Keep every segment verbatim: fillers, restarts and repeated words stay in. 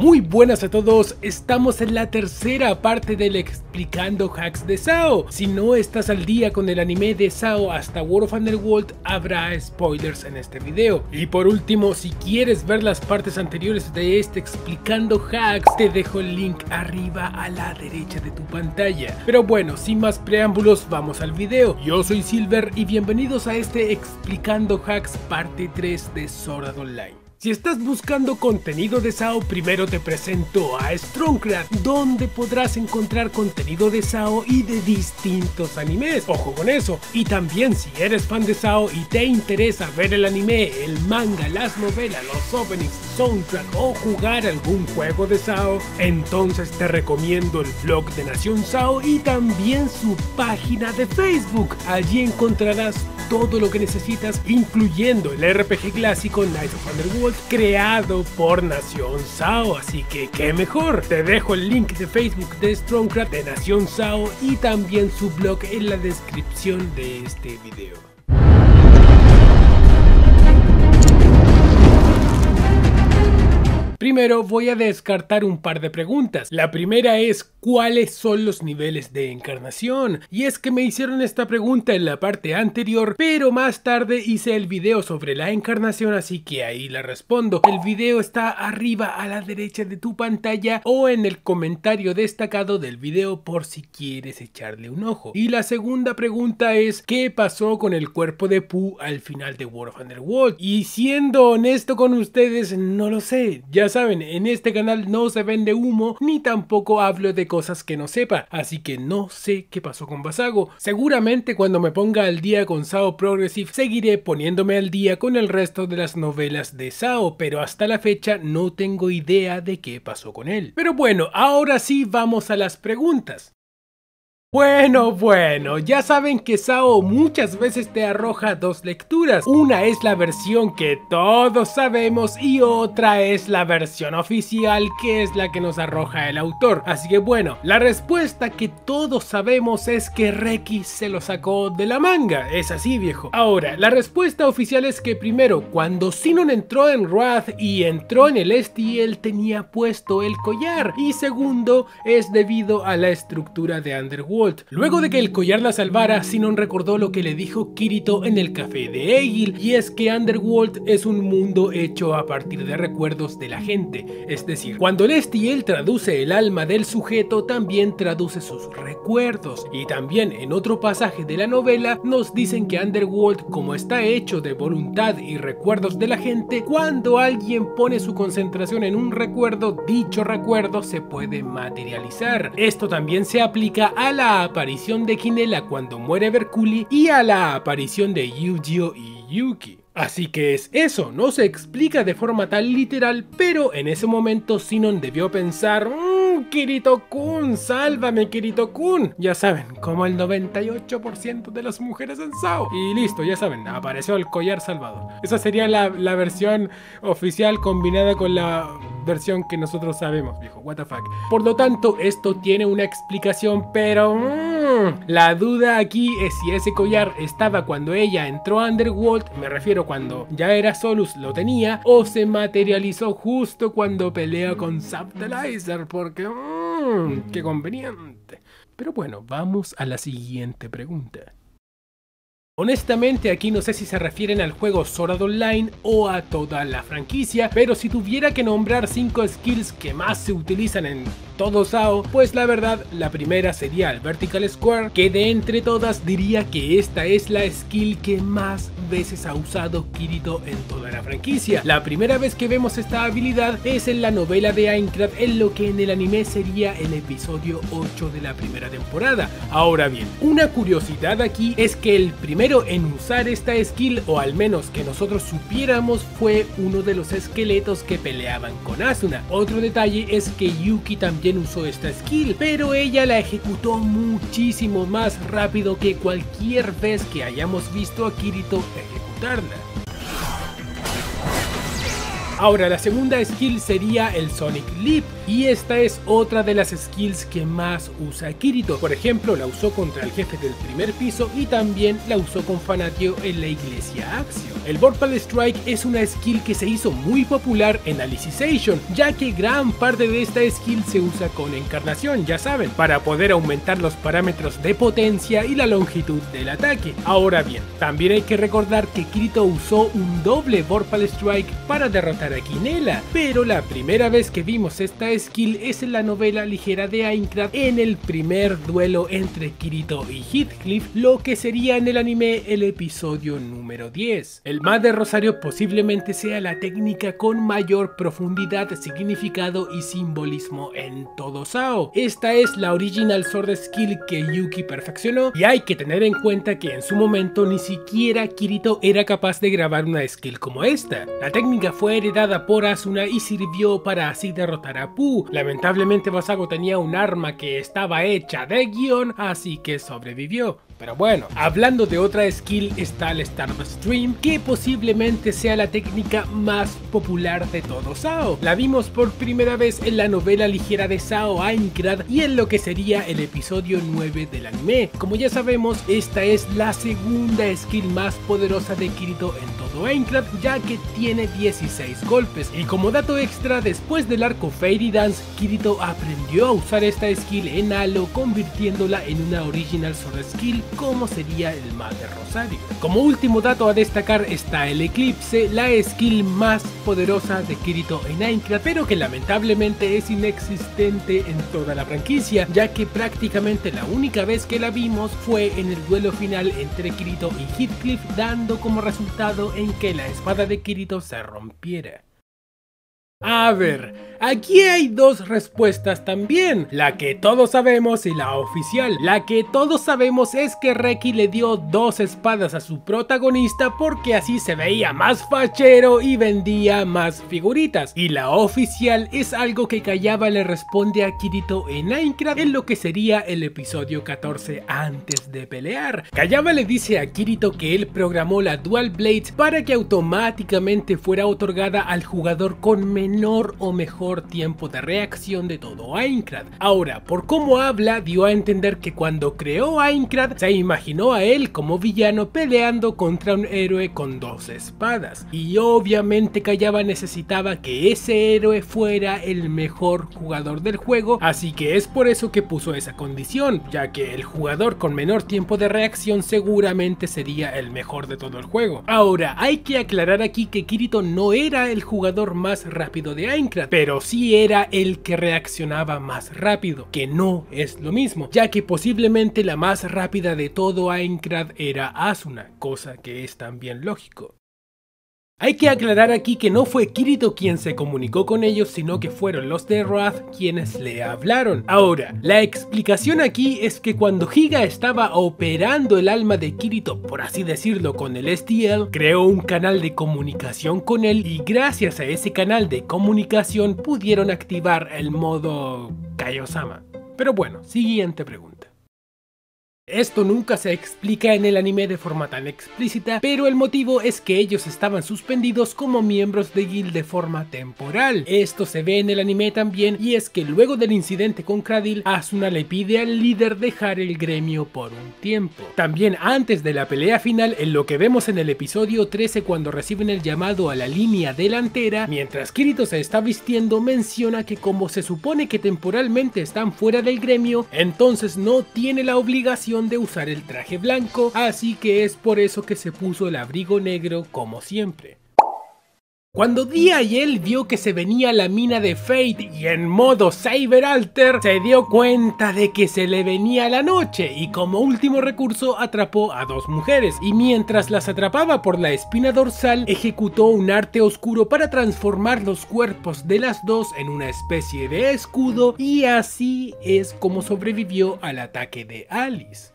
Muy buenas a todos, estamos en la tercera parte del Explicando Hacks de S A O. Si no estás al día con el anime de S A O hasta World of Underworld, habrá spoilers en este video. Y por último, si quieres ver las partes anteriores de este Explicando Hacks, te dejo el link arriba a la derecha de tu pantalla. Pero bueno, sin más preámbulos, vamos al video. Yo soy Zhilver y bienvenidos a este Explicando Hacks parte tres de Sword Art Online. Si estás buscando contenido de S A O, primero te presento a Strongcraft, donde podrás encontrar contenido de S A O y de distintos animes, ojo con eso. Y también si eres fan de S A O y te interesa ver el anime, el manga, las novelas, los openings, soundtrack o jugar algún juego de S A O, entonces te recomiendo el blog de Nación S A O y también su página de Facebook. Allí encontrarás todo lo que necesitas, incluyendo el R P G clásico Knights of UnderWorld, creado por Nación S A O, así que qué mejor. Te dejo el link de Facebook de Strongcraft, de Nación S A O y también su blog en la descripción de este video. Primero voy a descartar un par de preguntas. La primera es ¿cuáles son los niveles de encarnación? Y es que me hicieron esta pregunta en la parte anterior, pero más tarde hice el video sobre la encarnación, así que ahí la respondo. El video está arriba a la derecha de tu pantalla o en el comentario destacado del video por si quieres echarle un ojo. Y la segunda pregunta es ¿qué pasó con el cuerpo de Pu al final de World of Underworld? Y siendo honesto con ustedes, no lo sé. Ya saben, en este canal no se vende humo ni tampoco hablo de cosas que no sepa, así que no sé qué pasó con Vassago. Seguramente cuando me ponga al día con S A O Progressive seguiré poniéndome al día con el resto de las novelas de S A O, pero hasta la fecha no tengo idea de qué pasó con él. Pero bueno, ahora sí vamos a las preguntas. Bueno, bueno, ya saben que S A O muchas veces te arroja dos lecturas. Una es la versión que todos sabemos y otra es la versión oficial, que es la que nos arroja el autor. Así que bueno, la respuesta que todos sabemos es que Reki se lo sacó de la manga. Es así, viejo. Ahora, la respuesta oficial es que primero, cuando Sinon entró en Wrath y entró en el S T L tenía puesto el collar. Y segundo, es debido a la estructura de Underworld. Luego de que el collar la salvara, Sinon recordó lo que le dijo Kirito en el café de Aegil, y es que Underworld es un mundo hecho a partir de recuerdos de la gente. Es decir, cuando Lestie traduce el alma del sujeto, también traduce sus recuerdos. Y también en otro pasaje de la novela nos dicen que Underworld, como está hecho de voluntad y recuerdos de la gente, cuando alguien pone su concentración en un recuerdo, dicho recuerdo se puede materializar. Esto también se aplica a la la aparición de Quinella cuando muere Bercouli y a la aparición de Eugeo y Yuuki. Así que es eso, no se explica de forma tan literal, pero en ese momento Sinon debió pensar: mmm, Kirito-kun, sálvame Kirito-kun. Ya saben, como el noventa y ocho por ciento de las mujeres en S A O. Y listo, ya saben, apareció el collar salvador. Esa sería la, la versión oficial combinada con la versión que nosotros sabemos, viejo, what the fuck. Por lo tanto, esto tiene una explicación, pero mmm, la duda aquí es si ese collar estaba cuando ella entró a Underworld, me refiero cuando ya era Solus, lo tenía, o se materializó justo cuando pelea con Subtilizer, porque mmm, qué conveniente. Pero bueno, vamos a la siguiente pregunta. Honestamente aquí no sé si se refieren al juego Sword Art Online o a toda la franquicia, pero si tuviera que nombrar cinco skills que más se utilizan en todo S A O, pues la verdad la primera sería el Vertical Square, que de entre todas diría que esta es la skill que más veces ha usado Kirito en toda la franquicia. La primera vez que vemos esta habilidad es en la novela de Aincrad, en lo que en el anime sería el episodio ocho de la primera temporada. Ahora bien, una curiosidad aquí es que el primer en usar esta skill, o al menos que nosotros supiéramos, fue uno de los esqueletos que peleaban con Asuna. Otro detalle es que Yuuki también usó esta skill, pero ella la ejecutó muchísimo más rápido que cualquier vez que hayamos visto a Kirito ejecutarla. Ahora, la segunda skill sería el Sonic Leap, y esta es otra de las skills que más usa Kirito. Por ejemplo, la usó contra el jefe del primer piso y también la usó con Fanatio en la iglesia Axio. El Vorpal Strike es una skill que se hizo muy popular en Alicization, ya que gran parte de esta skill se usa con encarnación, ya saben, para poder aumentar los parámetros de potencia y la longitud del ataque. Ahora bien, también hay que recordar que Kirito usó un doble Vorpal Strike para derrotar a Quinella, pero la primera vez que vimos esta skill es en la novela ligera de Aincrad, en el primer duelo entre Kirito y Heathcliff, lo que sería en el anime el episodio número diez. El Madre Rosario posiblemente sea la técnica con mayor profundidad, significado y simbolismo en todo S A O. Esta es la original sword skill que Yuuki perfeccionó, y hay que tener en cuenta que en su momento ni siquiera Kirito era capaz de grabar una skill como esta. La técnica fue heredada por Asuna y sirvió para así derrotar a Pu. Lamentablemente Vassago tenía un arma que estaba hecha de guión, así que sobrevivió. Pero bueno, hablando de otra skill está el Stardust Dream, que posiblemente sea la técnica más popular de todo S A O. La vimos por primera vez en la novela ligera de S A O Aincrad y en lo que sería el episodio nueve del anime. Como ya sabemos, esta es la segunda skill más poderosa de Kirito en todo Aincrad, ya que tiene dieciséis golpes. Y como dato extra, después del arco Fairy Dance, Kirito aprendió a usar esta skill en Halo, convirtiéndola en una original sword skill, como sería el Madre Rosario. Como último dato a destacar está el Eclipse, la skill más poderosa de Kirito en Aincrad, pero que lamentablemente es inexistente en toda la franquicia, ya que prácticamente la única vez que la vimos fue en el duelo final entre Kirito y Heathcliff, dando como resultado en que la espada de Kirito se rompiera. A ver, aquí hay dos respuestas también, la que todos sabemos y la oficial. La que todos sabemos es que Reki le dio dos espadas a su protagonista porque así se veía más fachero y vendía más figuritas. Y la oficial es algo que Kayaba le responde a Kirito en Aincrad, en lo que sería el episodio catorce antes de pelear. Kayaba le dice a Kirito que él programó la Dual Blades para que automáticamente fuera otorgada al jugador con menor o mejor tiempo de reacción de todo Aincrad. Ahora, por cómo habla, dio a entender que cuando creó Aincrad se imaginó a él como villano peleando contra un héroe con dos espadas, y obviamente Kayaba necesitaba que ese héroe fuera el mejor jugador del juego, así que es por eso que puso esa condición, ya que el jugador con menor tiempo de reacción seguramente sería el mejor de todo el juego. Ahora, hay que aclarar aquí que Kirito no era el jugador más rápido de Aincrad, pero sí era el que reaccionaba más rápido, que no es lo mismo, ya que posiblemente la más rápida de todo Aincrad era Asuna, cosa que es también lógico. Hay que aclarar aquí que no fue Kirito quien se comunicó con ellos, sino que fueron los de Wrath quienes le hablaron. Ahora, la explicación aquí es que cuando Higa estaba operando el alma de Kirito, por así decirlo, con el S T L, creó un canal de comunicación con él, y gracias a ese canal de comunicación pudieron activar el modo Kaiosama. Pero bueno, siguiente pregunta. Esto nunca se explica en el anime de forma tan explícita, pero el motivo es que ellos estaban suspendidos como miembros de guild de forma temporal. Esto se ve en el anime también, y es que luego del incidente con Cradle, Asuna le pide al líder dejar el gremio por un tiempo. También antes de la pelea final, en lo que vemos en el episodio trece, cuando reciben el llamado a la línea delantera, mientras Kirito se está vistiendo, menciona que como se supone que temporalmente están fuera del gremio, entonces no tiene la obligación de usar el traje blanco, así que es por eso que se puso el abrigo negro como siempre. Cuando Dia y él vio que se venía la mina de Fate y en modo Cyber Alter, se dio cuenta de que se le venía la noche, y como último recurso atrapó a dos mujeres, y mientras las atrapaba por la espina dorsal ejecutó un arte oscuro para transformar los cuerpos de las dos en una especie de escudo, y así es como sobrevivió al ataque de Alice.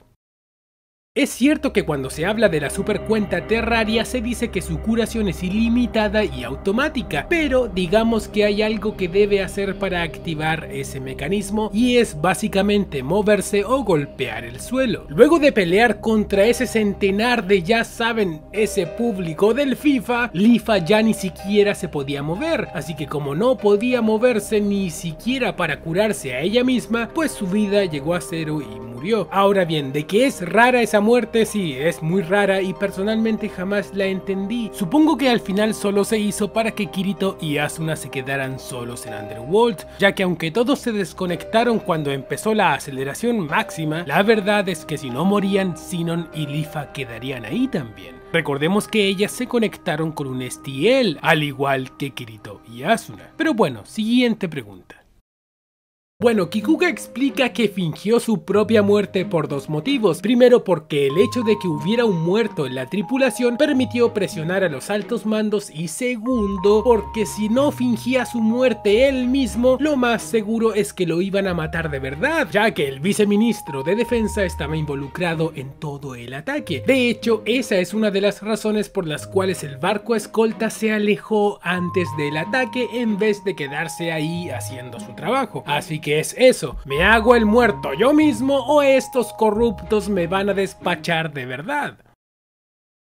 Es cierto que cuando se habla de la supercuenta Terraria se dice que su curación es ilimitada y automática, pero digamos que hay algo que debe hacer para activar ese mecanismo y es básicamente moverse o golpear el suelo. Luego de pelear contra ese centenar de ya saben, ese público del FIFA, Leafa ya ni siquiera se podía mover, así que como no podía moverse ni siquiera para curarse a ella misma, pues su vida llegó a cero y murió. Ahora bien, de que es rara esa muerte, sí, es muy rara y personalmente jamás la entendí. Supongo que al final solo se hizo para que Kirito y Asuna se quedaran solos en Underworld, ya que aunque todos se desconectaron cuando empezó la aceleración máxima, la verdad es que si no morían, Sinon y Leafa quedarían ahí también. Recordemos que ellas se conectaron con un S T L, al igual que Kirito y Asuna. Pero bueno, siguiente pregunta. Bueno, Kikuga explica que fingió su propia muerte por dos motivos. Primero, porque el hecho de que hubiera un muerto en la tripulación permitió presionar a los altos mandos, y segundo, porque si no fingía su muerte él mismo, lo más seguro es que lo iban a matar de verdad, ya que el viceministro de defensa estaba involucrado en todo el ataque. De hecho, esa es una de las razones por las cuales el barco escolta se alejó antes del ataque en vez de quedarse ahí haciendo su trabajo. Así que ¿qué es eso? ¿Me hago el muerto yo mismo o estos corruptos me van a despachar de verdad?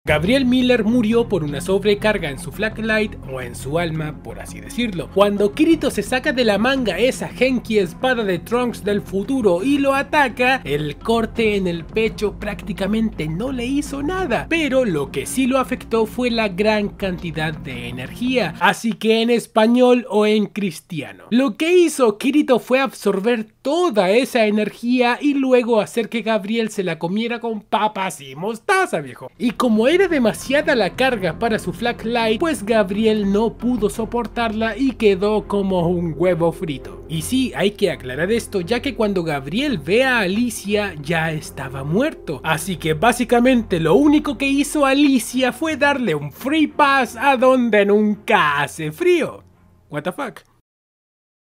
Gabriel Miller murió por una sobrecarga en su flashlight, o en su alma, por así decirlo. Cuando Kirito se saca de la manga esa Genki espada de Trunks del futuro y lo ataca, el corte en el pecho prácticamente no le hizo nada, pero lo que sí lo afectó fue la gran cantidad de energía, así que en español o en cristiano. Lo que hizo Kirito fue absorber toda esa energía y luego hacer que Gabriel se la comiera con papas y mostaza, viejo. Y como era demasiada la carga para su flashlight, pues Gabriel no pudo soportarla y quedó como un huevo frito. Y sí, hay que aclarar esto, ya que cuando Gabriel ve a Alicia ya estaba muerto, así que básicamente lo único que hizo Alicia fue darle un free pass a donde nunca hace frío. What the fuck.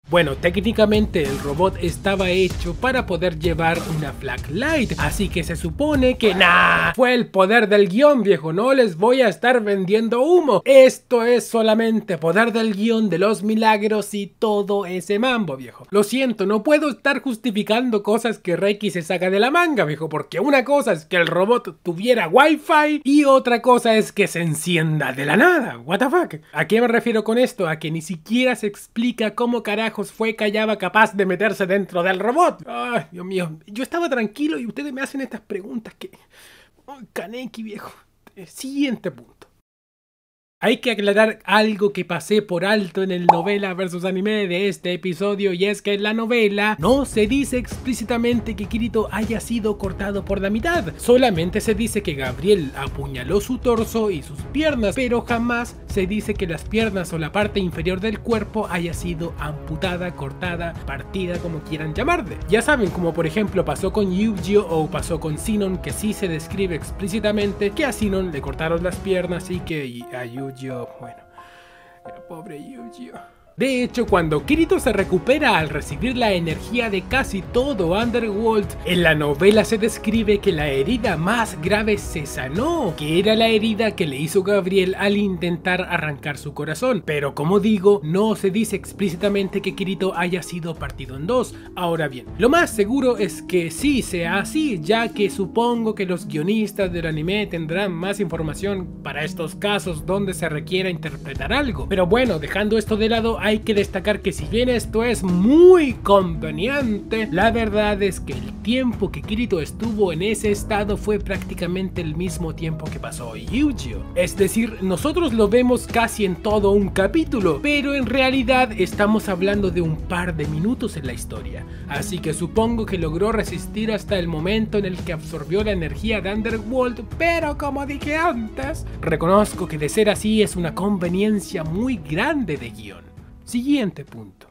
Bueno, técnicamente el robot estaba hecho para poder llevar una flashlight, así que se supone que nah, fue el poder del guión, viejo, no les voy a estar vendiendo humo. Esto es solamente poder del guión, de los milagros y todo ese mambo, viejo. Lo siento, no puedo estar justificando cosas que Reki se saca de la manga, viejo, porque una cosa es que el robot tuviera wifi y otra cosa es que se encienda de la nada. What the fuck. ¿A qué me refiero con esto? A que ni siquiera se explica cómo carajo fue Kayaba capaz de meterse dentro del robot. Ay, Dios mío, yo estaba tranquilo y ustedes me hacen estas preguntas que... Oh, Kaneki, viejo. Siguiente punto. Hay que aclarar algo que pasé por alto en el novela versus anime de este episodio, y es que en la novela no se dice explícitamente que Kirito haya sido cortado por la mitad, solamente se dice que Gabriel apuñaló su torso y sus piernas, pero jamás se dice que las piernas o la parte inferior del cuerpo haya sido amputada, cortada, partida, como quieran llamarle. Ya saben, como por ejemplo pasó con Yu-Gi-Oh o pasó con Sinon, que sí se describe explícitamente que a Sinon le cortaron las piernas y que y a Yu Yo, bueno, el pobre Eugeo. De hecho, cuando Kirito se recupera al recibir la energía de casi todo Underworld, en la novela se describe que la herida más grave se sanó, que era la herida que le hizo Gabriel al intentar arrancar su corazón. Pero como digo, no se dice explícitamente que Kirito haya sido partido en dos. Ahora bien, lo más seguro es que sí sea así, ya que supongo que los guionistas del anime tendrán más información para estos casos donde se requiera interpretar algo. Pero bueno, dejando esto de lado, hay que destacar que si bien esto es muy conveniente, la verdad es que el tiempo que Kirito estuvo en ese estado fue prácticamente el mismo tiempo que pasó Yu-Gi-Oh. Es decir, nosotros lo vemos casi en todo un capítulo, pero en realidad estamos hablando de un par de minutos en la historia, así que supongo que logró resistir hasta el momento en el que absorbió la energía de Underworld, pero como dije antes, reconozco que de ser así es una conveniencia muy grande de guión. Siguiente punto.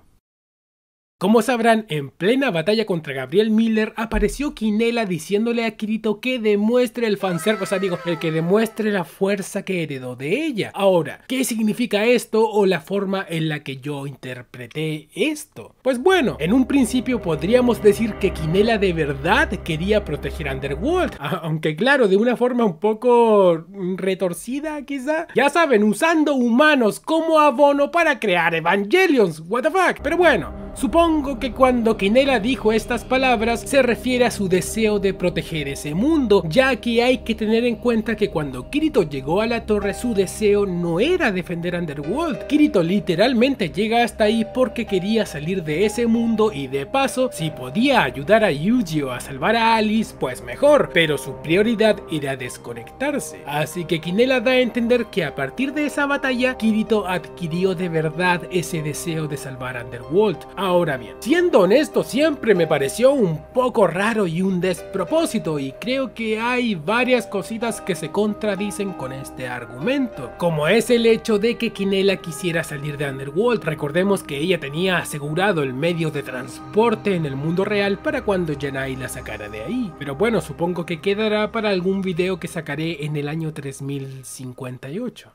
Como sabrán, en plena batalla contra Gabriel Miller apareció Quinella diciéndole a Kirito que demuestre el fanservice, o sea digo, el que demuestre la fuerza que heredó de ella. Ahora, ¿qué significa esto o la forma en la que yo interpreté esto? Pues bueno, en un principio podríamos decir que Quinella de verdad quería proteger a Underworld, aunque claro, de una forma un poco retorcida quizá. Ya saben, usando humanos como abono para crear Evangelions, what the fuck. Pero bueno, supongo que cuando Quinella dijo estas palabras se refiere a su deseo de proteger ese mundo, ya que hay que tener en cuenta que cuando Kirito llegó a la torre su deseo no era defender Underworld. Kirito literalmente llega hasta ahí porque quería salir de ese mundo y de paso, si podía ayudar a Eugeo a salvar a Alice, pues mejor, pero su prioridad era desconectarse. Así que Quinella da a entender que a partir de esa batalla Kirito adquirió de verdad ese deseo de salvar Underworld. Ahora bien, siendo honesto, siempre me pareció un poco raro y un despropósito, y creo que hay varias cositas que se contradicen con este argumento, como es el hecho de que Quinella quisiera salir de Underworld. Recordemos que ella tenía asegurado el medio de transporte en el mundo real para cuando Yanai la sacara de ahí, pero bueno, supongo que quedará para algún video que sacaré en el año tres mil cincuenta y ocho.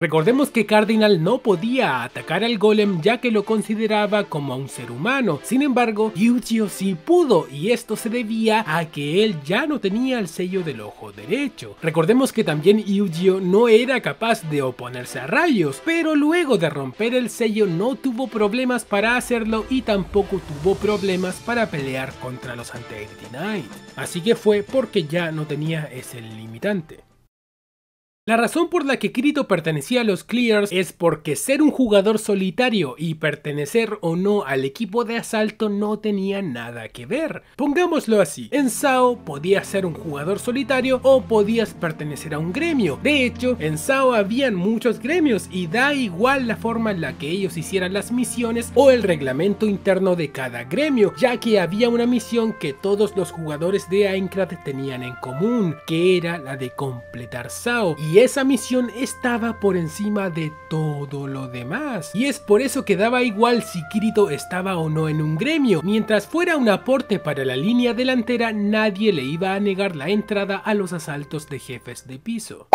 Recordemos que Cardinal no podía atacar al golem ya que lo consideraba como un ser humano. Sin embargo, Eugeo sí pudo, y esto se debía a que él ya no tenía el sello del ojo derecho. Recordemos que también Eugeo no era capaz de oponerse a rayos, pero luego de romper el sello no tuvo problemas para hacerlo y tampoco tuvo problemas para pelear contra los Undead Knights. Así que fue porque ya no tenía ese limitante. La razón por la que Kirito pertenecía a los Clears es porque ser un jugador solitario y pertenecer o no al equipo de asalto no tenía nada que ver. Pongámoslo así, en S A O podías ser un jugador solitario o podías pertenecer a un gremio. De hecho, en S A O habían muchos gremios y da igual la forma en la que ellos hicieran las misiones o el reglamento interno de cada gremio, ya que había una misión que todos los jugadores de Aincrad tenían en común, que era la de completar S A O, y esa misión estaba por encima de todo lo demás, y es por eso que daba igual si Kirito estaba o no en un gremio. Mientras fuera un aporte para la línea delantera, nadie le iba a negar la entrada a los asaltos de jefes de piso.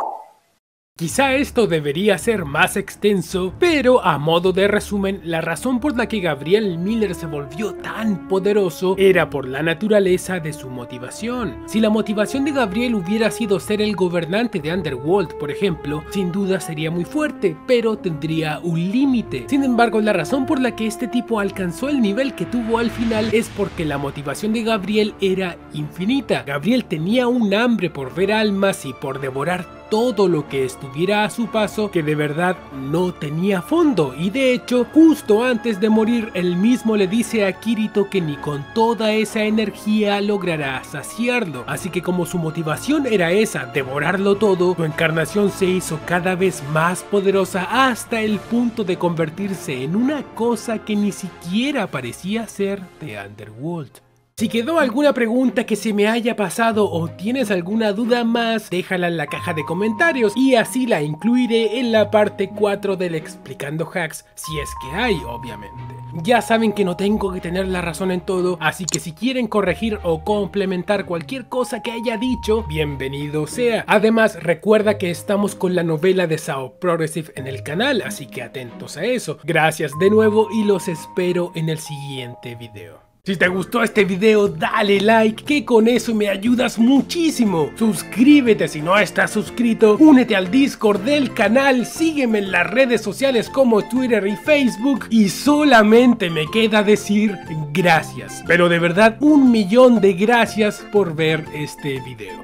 Quizá esto debería ser más extenso, pero a modo de resumen, la razón por la que Gabriel Miller se volvió tan poderoso era por la naturaleza de su motivación. Si la motivación de Gabriel hubiera sido ser el gobernante de Underworld, por ejemplo, sin duda sería muy fuerte, pero tendría un límite. Sin embargo, la razón por la que este tipo alcanzó el nivel que tuvo al final es porque la motivación de Gabriel era infinita. Gabriel tenía un hambre por ver almas y por devorar todo lo que estuviera a su paso, que de verdad no tenía fondo, y de hecho justo antes de morir él mismo le dice a Kirito que ni con toda esa energía logrará saciarlo. Así que como su motivación era esa, devorarlo todo, su encarnación se hizo cada vez más poderosa hasta el punto de convertirse en una cosa que ni siquiera parecía ser de Underworld. Si quedó alguna pregunta que se me haya pasado o tienes alguna duda más, déjala en la caja de comentarios y así la incluiré en la parte cuatro del Explicando Hacks, si es que hay, obviamente. Ya saben que no tengo que tener la razón en todo, así que si quieren corregir o complementar cualquier cosa que haya dicho, bienvenido sea. Además, recuerda que estamos con la novela de S A O Progressive en el canal, así que atentos a eso. Gracias de nuevo y los espero en el siguiente video. Si te gustó este video, dale like, que con eso me ayudas muchísimo. Suscríbete si no estás suscrito, únete al Discord del canal, sígueme en las redes sociales como Twitter y Facebook, y solamente me queda decir gracias. Pero de verdad, un millón de gracias por ver este video.